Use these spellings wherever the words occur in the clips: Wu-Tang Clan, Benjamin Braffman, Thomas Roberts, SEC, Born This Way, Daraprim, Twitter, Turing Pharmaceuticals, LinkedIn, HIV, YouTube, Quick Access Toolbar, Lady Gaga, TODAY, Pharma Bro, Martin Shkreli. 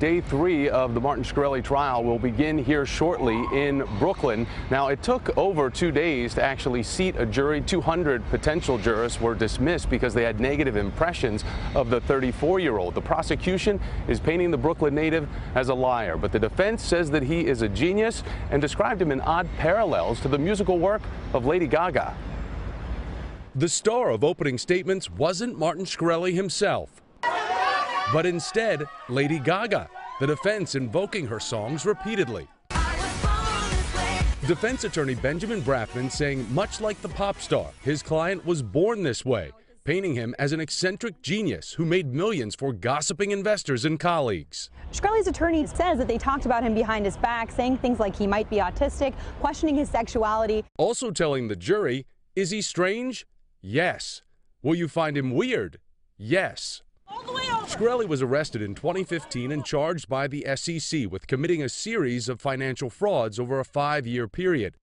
Day three of the Martin Shkreli trial will begin here shortly in Brooklyn. Now, it took over 2 days to actually seat a jury. 200 potential jurors were dismissed because they had negative impressions of the 34-year-old. The prosecution is painting the Brooklyn native as a liar, but the defense says that he is a genius and described him in odd parallels to the musical work of Lady Gaga. The star of opening statements wasn't Martin Shkreli himself, but instead, Lady Gaga, the defense invoking her songs repeatedly. Defense attorney Benjamin Braffman saying much like the pop star, his client was born this way, painting him as an eccentric genius who made millions for gossiping investors and colleagues. Shkreli's attorney says that they talked about him behind his back, saying things like he might be autistic, questioning his sexuality. Also telling the jury, is he strange? Yes. Will you find him weird? Yes. Shkreli was arrested in 2015 and charged by the SEC with committing a series of financial frauds over a 5-year period.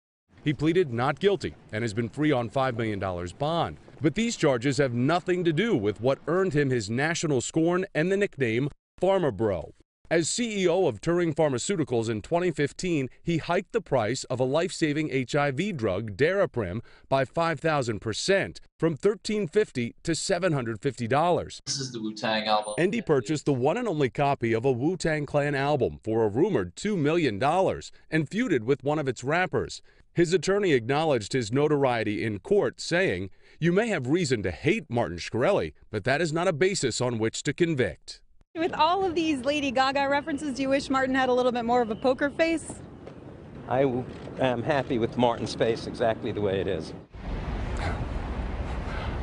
He pleaded not guilty and has been free on $5 million bond. But these charges have nothing to do with what earned him his national scorn and the nickname Pharma Bro. As CEO of Turing Pharmaceuticals in 2015, he hiked the price of a life-saving HIV drug, Daraprim, by 5,000%, from $1,350 to $750. This is the Wu-Tang album. And he purchased the one and only copy of a Wu-Tang Clan album for a rumored $2 million and feuded with one of its rappers. His attorney acknowledged his notoriety in court, saying, "You may have reason to hate Martin Shkreli, but that is not a basis on which to convict." With all of these Lady Gaga references, do you wish Martin had a little bit more of a poker face? I am happy with Martin's face exactly the way it is.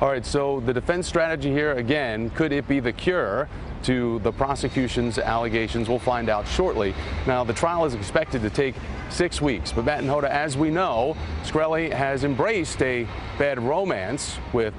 All right, so the defense strategy here again, could it be the cure to the prosecution's allegations? We'll find out shortly. Now, the trial is expected to take 6 weeks, but Matt and Hoda, as we know, Shkreli has embraced a bad romance with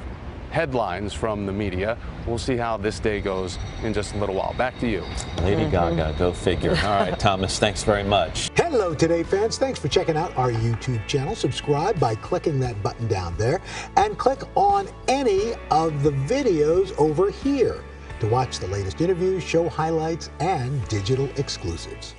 headlines from the media. We'll see how this day goes in just a little while. Back to you. Lady Gaga, go figure. All right, Thomas, thanks very much. Hello, Today fans. Thanks for checking out our YouTube channel. Subscribe by clicking that button down there and click on any of the videos over here to watch the latest interviews, show highlights, and digital exclusives.